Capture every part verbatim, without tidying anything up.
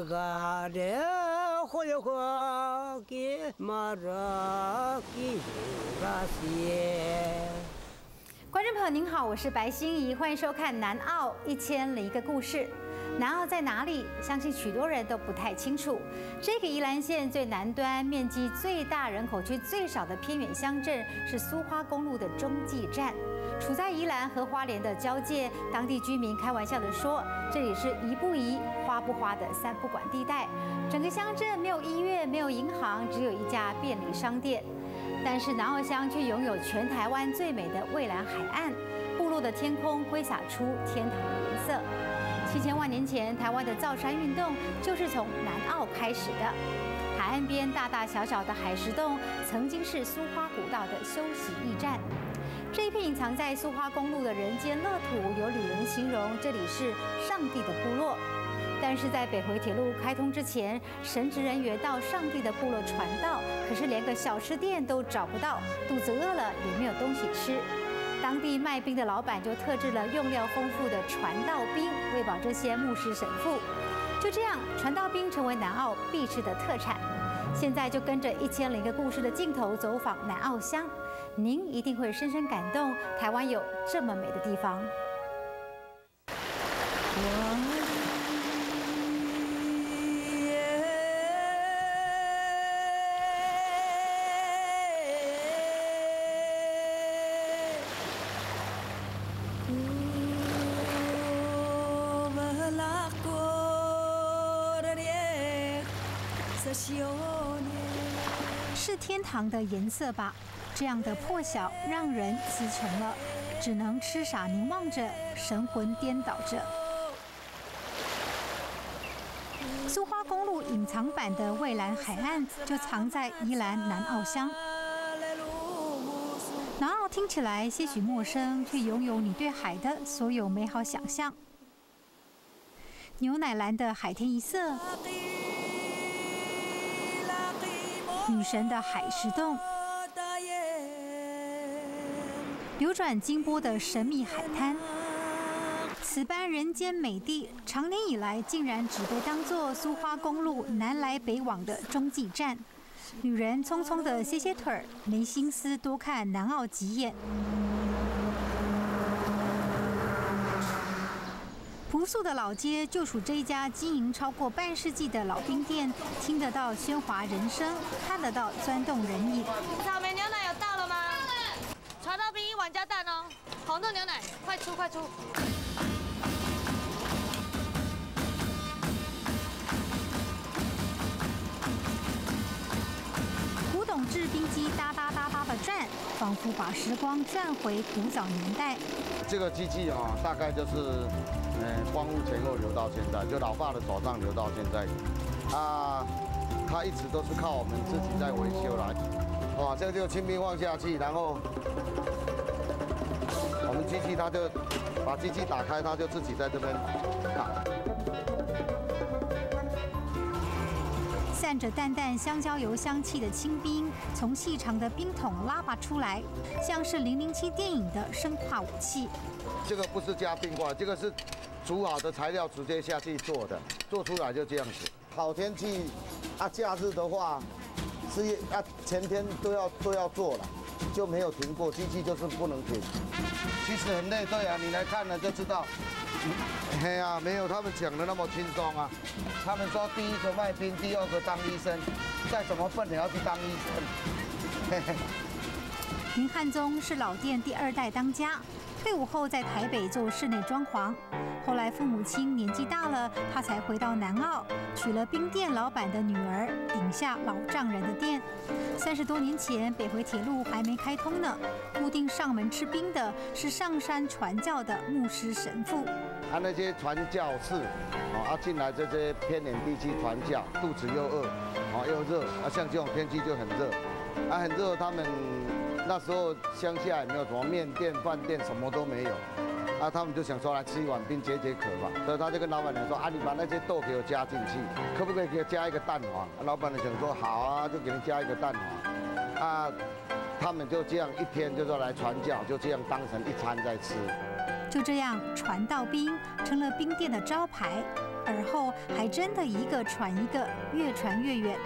ga de ho de ho ki ma ra ki ra si。 观众朋友您好，我是白心怡，欢迎收看《南澳一千零一个故事》。南澳在哪里？相信许多人都不太清楚。这个宜兰县最南端、面积最大、人口区最少的偏远乡镇，是苏花公路的中继站，处在宜兰和花莲的交界。当地居民开玩笑地说，这里是宜不宜、花不花的三不管地带。整个乡镇没有医院，没有银行，只有一家便利商店。 但是南澳乡却拥有全台湾最美的蔚蓝海岸，部落的天空挥洒出天堂的颜色。七千万年前，台湾的造山运动就是从南澳开始的。海岸边大大小小的海石洞，曾经是苏花古道的休息驿站。这一片隐藏在苏花公路的人间乐土，有旅人形容这里是上帝的部落。 但是在北回铁路开通之前，神职人员到上帝的部落传道，可是连个小吃店都找不到，肚子饿了也没有东西吃。当地卖冰的老板就特制了用料丰富的传道冰，喂饱这些牧师神父。就这样，传道冰成为南澳必吃的特产。现在就跟着一千零个故事的镜头走访南澳乡，您一定会深深感动，台湾有这么美的地方。 是天堂的颜色吧？这样的破晓让人词穷了，只能痴傻凝望着，神魂颠倒着。苏花公路隐藏版的蔚蓝海岸就藏在宜兰南澳乡。南澳听起来些许陌生，却拥有你对海的所有美好想象。牛奶蓝的海天一色。 女神的海石洞，流转金波的神秘海滩，此般人间美地，长年以来竟然只被当作苏花公路南来北往的中继站。女人匆匆的歇歇腿儿，没心思多看南澳几眼。朴素的老街就属这一家经营超过半世纪的老冰店，听得到喧哗人声，看得到钻动人影。草莓牛奶有到了吗？到了。传到冰一碗加蛋哦，红豆牛奶，快出快出。古董制冰机哒哒哒哒的转，仿佛把时光转回古早年代。这个机器啊，大概就是。 嗯，光雾前后流到现在，就老爸的手上流到现在，啊，他一直都是靠我们自己在维修啦。哇，这个就清冰放下去，然后我们机器它就把机器打开，它就自己在这边打。散着淡淡香蕉油香气的清冰从细长的冰桶拉拔出来，像是零零七电影的生化武器。这个不是加冰块，这个是。 煮好的材料直接下去做的，做出来就这样子。好天气啊，假日的话是啊，前天都要都要做了，就没有停过。机器就是不能停，其实很累，对啊，你来看了就知道。嘿啊，没有他们讲的那么轻松啊。他们说第一个卖冰，第二个当医生，再怎么笨也要去当医生。林汉宗是老店第二代当家。 退伍后，在台北做室内装潢，后来父母亲年纪大了，他才回到南澳，娶了冰店老板的女儿，顶下老丈人的店。三十多年前，北回铁路还没开通呢，固定上门吃冰的是上山传教的牧师神父。啊，那些传教士，啊，进来这些偏远地区传教，肚子又饿，啊，又热，啊，像这种天气就很热，啊，很热，他们。 那时候乡下也没有什么面店、饭店，什么都没有，啊，他们就想说来吃一碗冰解解渴吧。所以他就跟老板娘说啊，你把那些豆给我加进去，可不可以给我加一个蛋黄？老板娘想说好啊，就给你加一个蛋黄。啊，他们就这样一天就说来传教，就这样当成一餐在吃。就这样，传道冰成了冰店的招牌，而后还真的一个传一个，越传越远。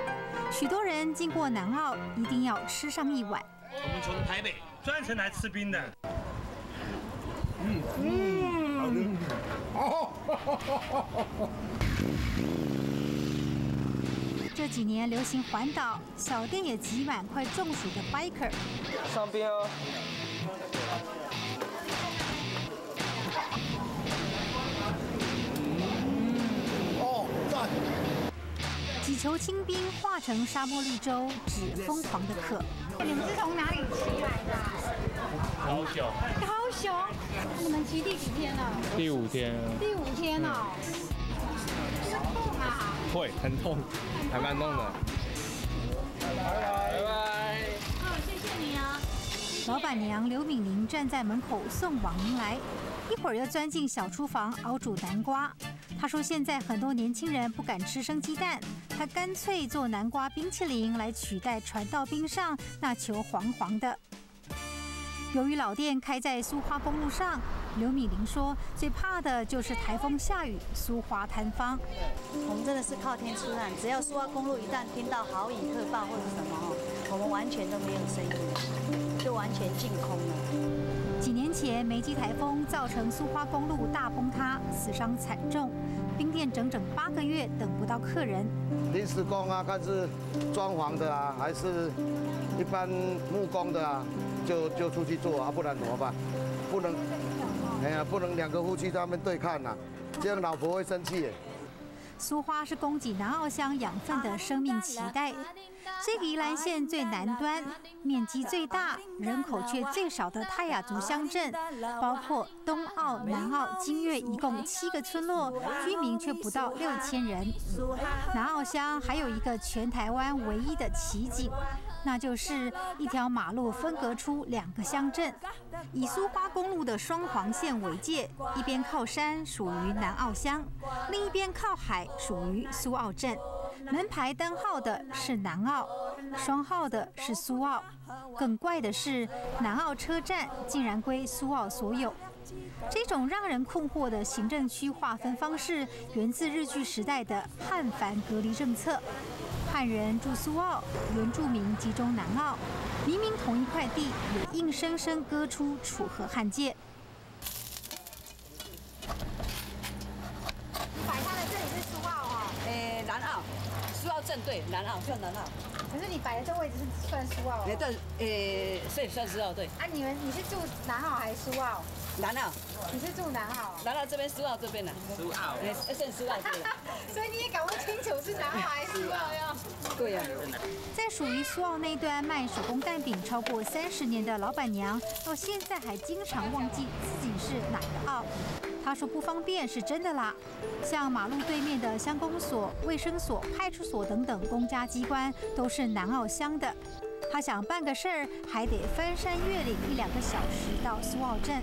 许多人经过南澳，一定要吃上一碗。我们从台北专程来吃冰的。嗯嗯，好的。哦。这几年流行环岛，小店也挤满快中暑的 biker。上冰哦。 几球清冰化成沙漠绿洲，只疯狂的渴。你们是从哪里骑来的？高雄。高雄，你们骑第几天了？第五天。第五天哦。会痛啊？会，很痛，还蛮痛的。拜拜拜拜。好，谢谢你啊。老板娘刘敏玲站在门口送网民来，一会儿又钻进小厨房熬煮南瓜。 他说：“现在很多年轻人不敢吃生鸡蛋，他干脆做南瓜冰淇淋来取代传到冰上那球黄黄的。”由于老店开在苏花公路上，刘敏玲说：“最怕的就是台风下雨，苏花坍方。我们真的是靠天吃饭，只要苏花公路一旦听到豪雨特报或者什么，我们完全都没有声音，就完全净空了。” 几年前，梅基台风造成苏花公路大崩塌，死伤惨重。冰店整整八个月等不到客人。临时工啊，看是装潢的啊，还是一般木工的啊，就就出去做啊，不然怎么办？不能，哎呀，不能两个夫妻在那边对看呐、啊，这样老婆会生气。苏花是供给南澳乡养分的生命脐带。 这个宜兰县最南端、面积最大、人口却最少的泰雅族乡镇，包括东澳、南澳、金月，一共七个村落，居民却不到六千人。南澳乡还有一个全台湾唯一的奇景，那就是一条马路分隔出两个乡镇，以苏花公路的双黄线为界，一边靠山属于南澳乡，另一边靠海属于苏澳镇。 门牌灯号的是南澳，双号的是苏澳。更怪的是，南澳车站竟然归苏澳所有。这种让人困惑的行政区划分方式，源自日据时代的汉番隔离政策。汉人住苏澳，原住民集中南澳，明明同一块地，也硬生生割出楚河汉界。 正对，南澳算南澳。可是你摆的这位置是算苏澳、哦。哎，但诶，所以算苏澳对。啊，你们你是住南澳还是苏澳？南澳。你是住南澳。南澳这边，苏澳这边呢？苏澳。哎，算苏澳对了。所以你也搞不清楚是南澳还是苏澳呀？对呀。在属于苏澳那端卖手工蛋饼超过三十年的老板娘，到现在还经常忘记自己是哪个澳。 他说不方便是真的啦，像马路对面的乡公所、卫生所、派出所等等公家机关都是南澳乡的。他想办个事儿，还得翻山越岭一两个小时到苏澳镇。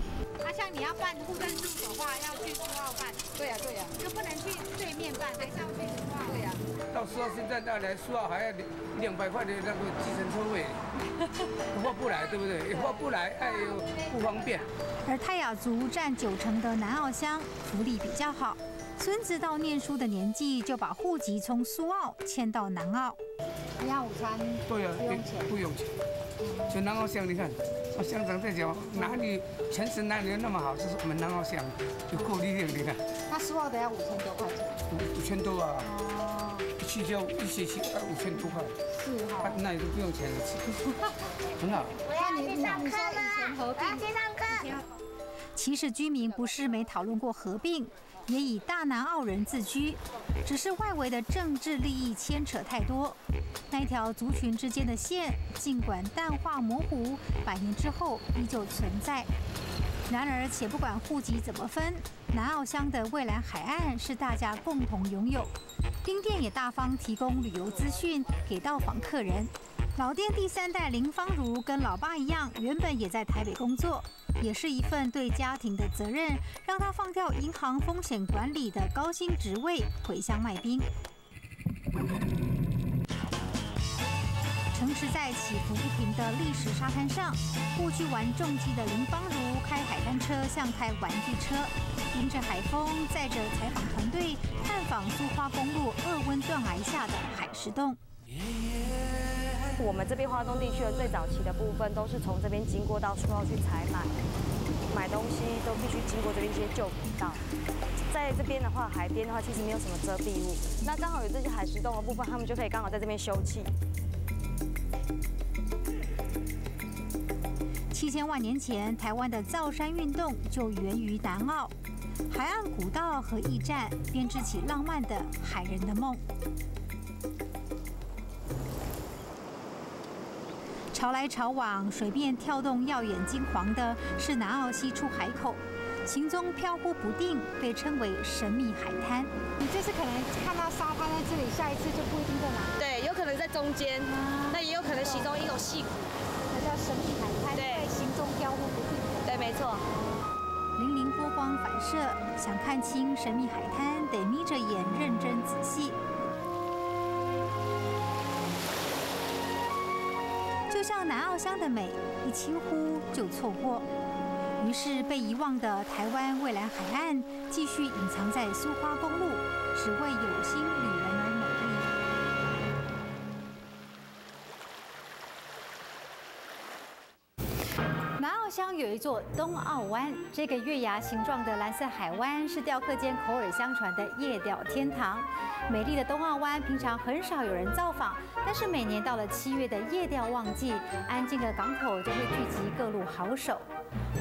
啊，像你要办户政事务所的话，要去苏澳办。对呀、啊、对呀、啊，就不能去对面办，还是要去苏澳。对呀、啊。到苏澳现在再来苏澳还要两百块的那个计程车费，划不来对不对？划不来，哎呦，不方便。 而泰雅族占九成的南澳乡福利比较好，孙子到念书的年纪就把户籍从苏澳迁到南澳。你要午餐？对呀，不用钱，不用钱。全南澳乡，你看，我乡长在讲，哪里全省哪里那么好，就是我们南澳乡有够力量，你看。那苏澳的要五千多块钱？五千多啊！一去就一学期五千多块。是哈。那也都不用钱，很好。我要你上课了，我要去上课。 其实居民不是没讨论过合并，也以大南澳人自居，只是外围的政治利益牵扯太多。那条族群之间的线，尽管淡化模糊，百年之后依旧存在。然而，且不管户籍怎么分，南澳乡的蔚蓝海岸是大家共同拥有。冰店也大方提供旅游资讯给到访客人。老店第三代林芳如跟老爸一样，原本也在台北工作。 也是一份对家庭的责任，让他放掉银行风险管理的高薪职位，回乡卖冰。同时在起伏不平的砾石沙滩上，故居玩重机的林芳如开海滩车像开玩具车，迎着海风，载着采访团队探访苏花公路二温断崖下的海石洞。 我们这边花东地区的最早期的部分，都是从这边经过到出口去采买，买东西都必须经过这边一些旧古道。在这边的话，海边的话其实没有什么遮蔽物，那刚好有这些海石洞的部分，他们就可以刚好在这边休憩。七千万年前，台湾的造山运动就源于南澳，海岸古道和驿站编织起浪漫的海人的梦。 潮来潮往，水面跳动耀眼金黄的是南澳西出海口，行踪飘忽不定，被称为神秘海滩。你就是可能看到沙滩在这里，下一次就不一定在哪。对，有可能在中间，那也有可能其中一种细骨。那叫神秘海滩，对，行踪飘忽不定。对，没错。粼粼波光反射，想看清神秘海滩，得眯着眼认真仔细。 就像南澳乡的美，一轻忽就错过，于是被遗忘的台湾蔚蓝海岸继续隐藏在苏花公路，只为有心旅人而美丽。南澳乡有一座东澳湾，这个月牙形状的蓝色海湾是雕刻间口耳相传的夜钓天堂。 美丽的东澳湾平常很少有人造访，但是每年到了七月的夜钓旺季，安静的港口就会聚集各路好手。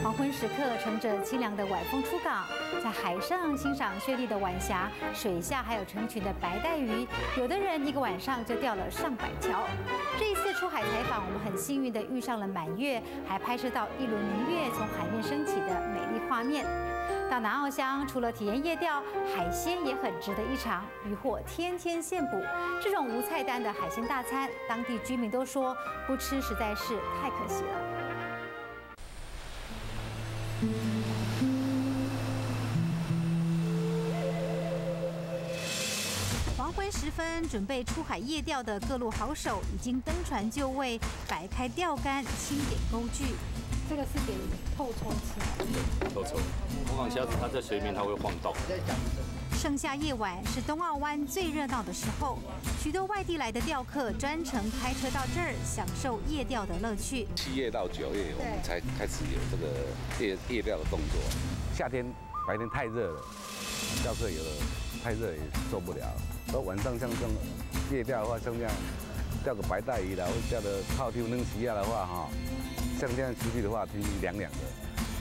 黄昏时刻，乘着清凉的晚风出港，在海上欣赏绚丽的晚霞，水下还有成群的白带鱼，有的人一个晚上就钓了上百条。这一次出海采访，我们很幸运的遇上了满月，还拍摄到一轮明月从海面升起的美丽画面。 到南澳乡，除了体验夜钓，海鲜也很值得一尝。渔获天天现捕，这种无菜单的海鲜大餐，当地居民都说不吃实在是太可惜了。黄昏时分，准备出海夜钓的各路好手已经登船就位，摆开钓竿，清点钩具。 这个是给透抽吃，透抽，我往下它在水面它会晃动。盛夏夜晚是东澳湾最热闹的时候，许多外地来的钓客专程开车到这儿享受夜钓的乐趣。七月到九月我们才开始有这个夜夜钓的动作。夏天白天太热了，钓客有的太热也受不了。而晚上像这种夜钓的话，像这样钓个白带鱼啦，或钓个泡椒能西亚的话，哈。 像这样出去的话，天气凉凉的，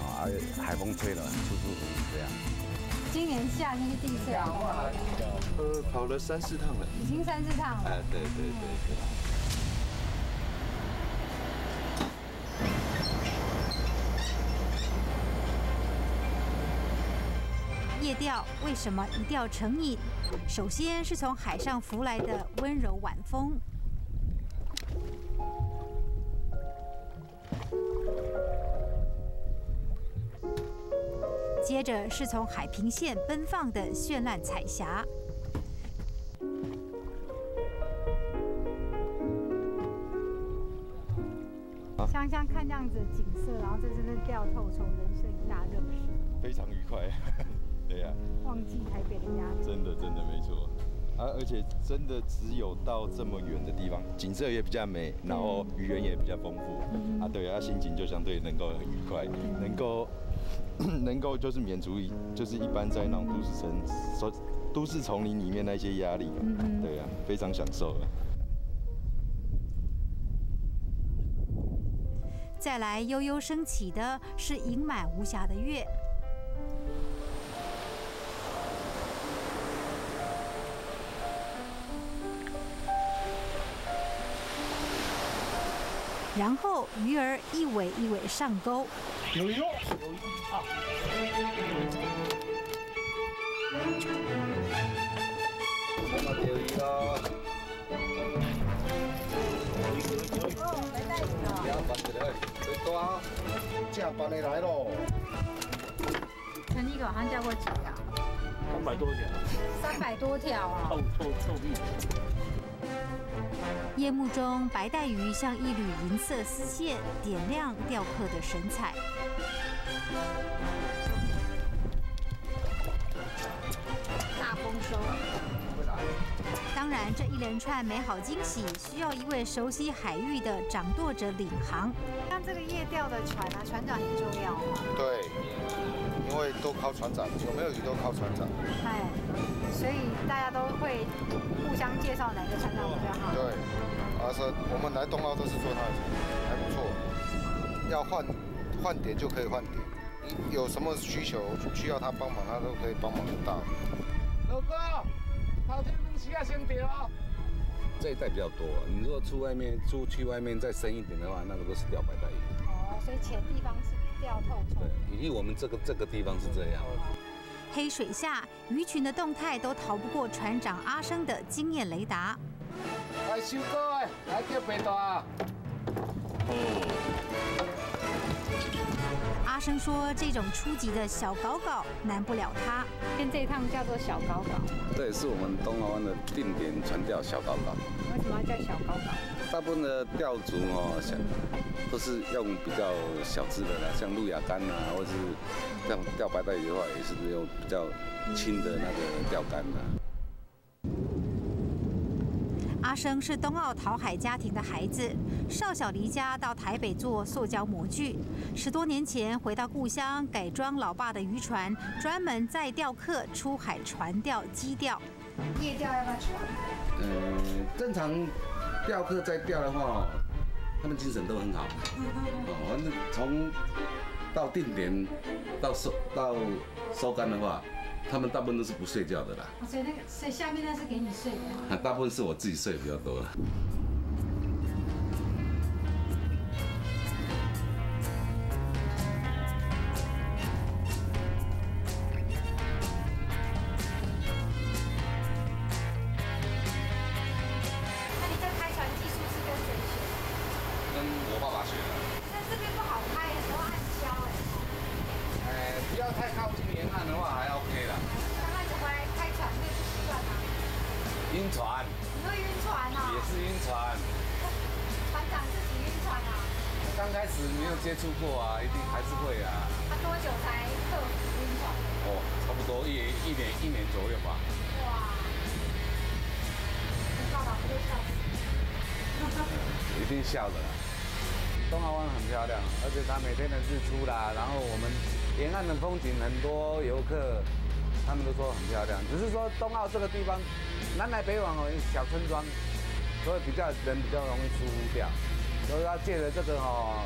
啊，海风吹了，舒舒服服这样。今年夏天是第一次来，呃，跑了三四趟了，已经三四趟了。哎，对对对对。夜钓为什么一钓成瘾？首先是从海上拂来的温柔晚风。 接着是从海平线奔放的绚烂彩霞，想想看这样子景色，然后这真是钓透抽，人生一大乐事，非常愉快，对呀、啊，忘记台北的家，真的真的没错，啊，而且真的只有到这么远的地方，景色也比较美，然后语言也比较丰富，嗯、啊，对啊，心情就相对能够很愉快，嗯、能够。 能够就是免除就是一般在那种都市城、所都市丛林里面那些压力，对啊，非常享受啊。再来悠悠升起的是盈满无暇的月，然后鱼儿一尾一尾上钩。 有鱼，有鱼啊！陈立狗好像钓过几条？三百多条。三百多条啊！臭臭臭屁！夜幕中，白带鱼像一缕银色丝线，点亮钓客的神采。 当然，这一连串美好惊喜需要一位熟悉海域的掌舵者领航。像这个夜钓的船啊，船长很重要吗？对，因为都靠船长，有没有鱼都靠船长。哎，所以大家都会互相介绍哪个船长比较好。对，而是我们来东澳都是做他的，还不错。要换换点就可以换点，你有什么需求需要他帮忙，他都可以帮忙得到。 老哥，头天明时啊先钓哦。这一带比较多，你如果出外面出去外面再深一点的话，那个都是钓白带鱼。哦，所以浅地方是钓透抽。对，因为我们这个这个地方是这样。黑水下鱼群的动态都逃不过船长阿生的经验雷达。来收钩哎，来钓白带啊！阿生说：“这种初级的小搞搞难不了他。跟这一趟叫做小搞搞，这也是我们东澳湾的定点船钓小搞搞。为什么要叫小搞搞？大部分的钓族哦，想都是用比较小只的啦，像路亚竿啊，或者是像钓白带鱼的话，也是用比较轻的那个钓竿啊。嗯”阿生是东澳淘海家庭的孩子。 少小离家到台北做塑胶模具，十多年前回到故乡改装老爸的渔船，专门载钓客出海船钓、矶钓。夜钓要不要出海？嗯，正常钓客在钓的话，他们精神都很好。哦，反正从到定点到收到收竿的话，他们大部分都是不睡觉的啦。所以那个，所以下面那是给你睡的。大部分是我自己睡比较多了。 笑的啦，东澳湾很漂亮，而且它每天的日出啦，然后我们沿岸的风景很多游客，他们都说很漂亮。只是说东澳这个地方，南来北往哦，小村庄，所以比较人比较容易疏忽掉。所以要借着这个哦，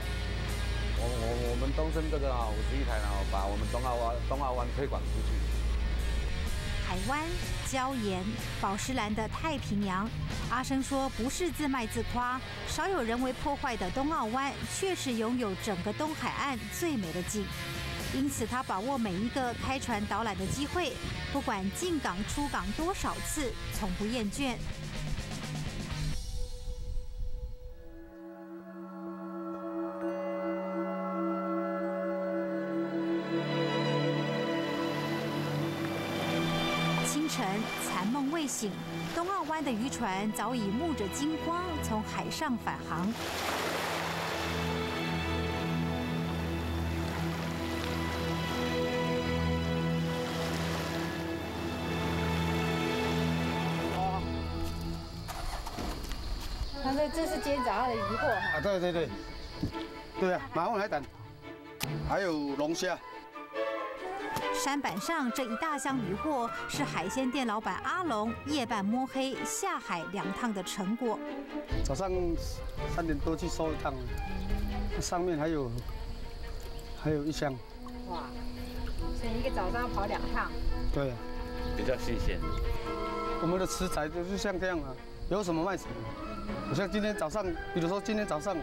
我我我们东升这个哦五十一台哦，把我们东澳湾东澳湾推广出去。海湾、礁岩、宝石蓝的太平洋。 阿生说：“不是自卖自夸，少有人为破坏的东澳湾，确实拥有整个东海岸最美的景。因此，他把握每一个开船导览的机会，不管进港出港多少次，从不厌倦。” 醒，东澳湾的渔船早已沐着金光从海上返航。他说这是今天早上的渔获啊，对对对，对啊，马上来等，还有龙虾。 山板上这一大箱渔货是海鲜店老板阿龙夜半摸黑下海两趟的成果。早上三点多去收一趟，上面还有还有一箱。哇！所以一个早上跑两趟。对，比较新鲜。我们的食材就是像这样啊，有什么卖什么。我像今天早上，比如说今天早上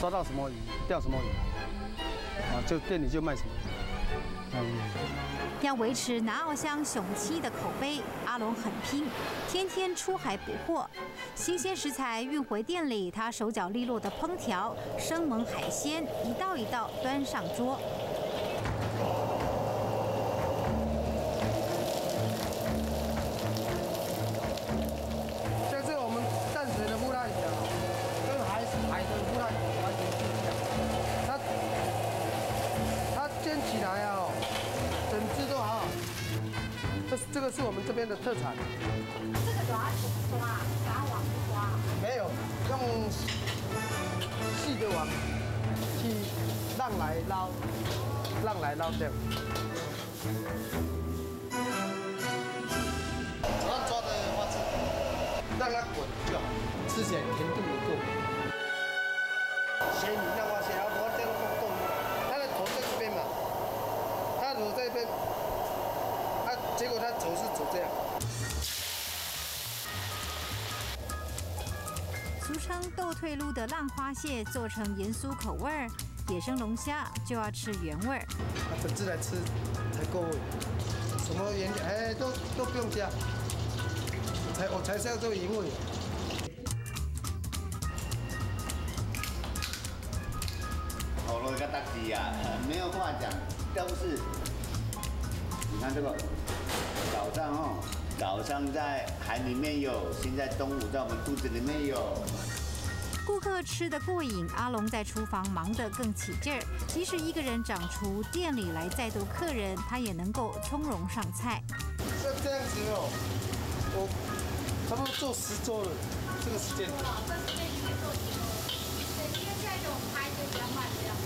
抓到什么鱼，钓什么鱼，啊，就店里就卖什么。 要维持南澳乡雄七的口碑，阿龙很拼，天天出海捕获，新鲜食材运回店里，他手脚利落的烹调，生猛海鲜一道一道端上桌。像这个我们淡水的布袋鱼，这个是我们这边的特产。这个有要怎么抓？拿网抓？没有，用细的网去浪来捞，浪来捞掉。怎样抓的话是让它滚就好，吃起来甜度也够。咸鱼的话，咸鱼。 走这边，啊，结果他走是走这样。俗称豆退路的浪花蟹做成盐酥口味儿，野生龙虾就要吃原味儿。啊，本质来吃才够味，什么原料哎都都不用加，才我才是要做原味。 我个大鸡呀，没有话讲，都是。你看这个，早上哦，早上在海里面有，现在中午在我们肚子里面有。顾客吃得过瘾，阿龙在厨房忙得更起劲儿。即使一个人掌厨，店里来再多客人，他也能够从容上菜。像这样子哦，我差不多做十桌了，这个时间。这时间你可以做几桌？对，因为现在我们拍就比较慢这样。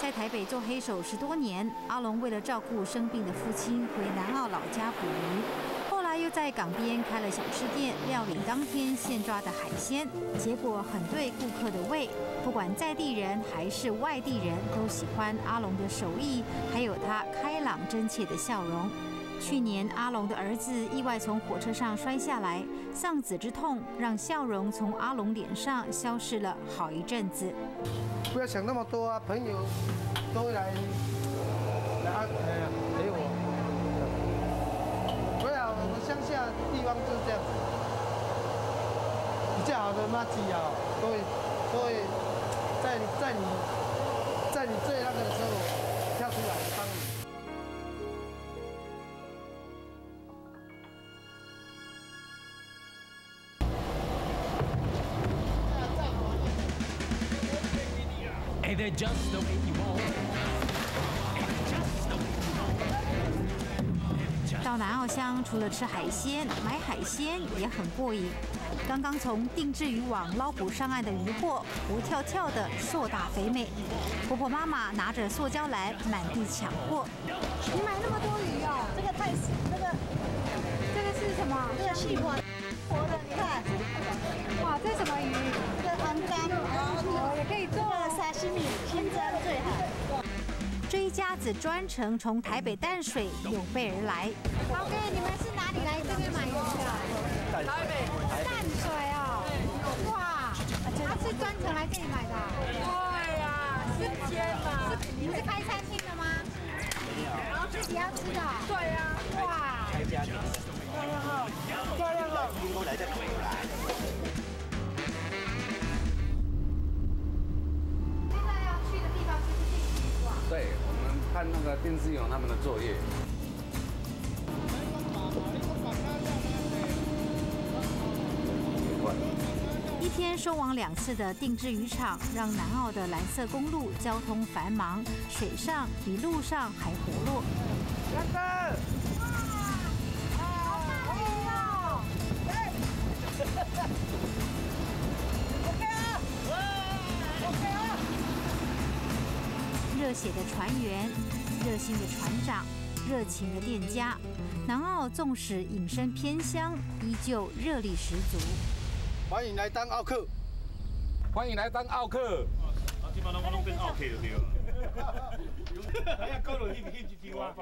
在台北做黑手十多年，阿龙为了照顾生病的父亲，回南澳老家捕鱼。后来又在港边开了小吃店，料理当天现抓的海鲜，结果很对顾客的胃。不管在地人还是外地人，都喜欢阿龙的手艺，还有他开朗真切的笑容。去年，阿龙的儿子意外从火车上摔下来，丧子之痛让笑容从阿龙脸上消失了好一阵子。 不要想那么多啊，朋友都来来安排啊，陪我。不要，我们乡下地方就是这样，比较好的麻吉啊，都会都会在在你在你最那个的时候跳出来帮你。 到南澳乡，除了吃海鲜，买海鲜也很过瘾。刚刚从定制渔网捞捕上岸的渔获，活跳跳的硕大肥美。婆婆妈妈拿着塑胶篮，满地抢货。你买那么多鱼哦？这个太……这个……这个是什么？这个气泡活的，你看。哇，这什么鱼？这黄干。我也可以做。 这一家子专程从台北淡水有备而来。老哥，你们是哪里来这边买鱼的？台北淡水哦。哇，他是专程来这里买的。对呀，是天嘛。你是开餐厅的吗？然后自己要吃的。对呀。哇。漂亮哦，漂亮哦。 对，我们看那个电视有他们的作业。一天收网两次的定制渔场，让南澳的蓝色公路交通繁忙，水上比路上还活络。大哥，好大鱼哦！哎，哈哈 ，OK 啊 ，OK 啊。 热血的船员，热心的船长，热情的店家，南澳纵使隐身偏乡，依旧热力十足。欢迎来当奥客，欢迎来当奥客。啊，今晚我拢变奥客了，对。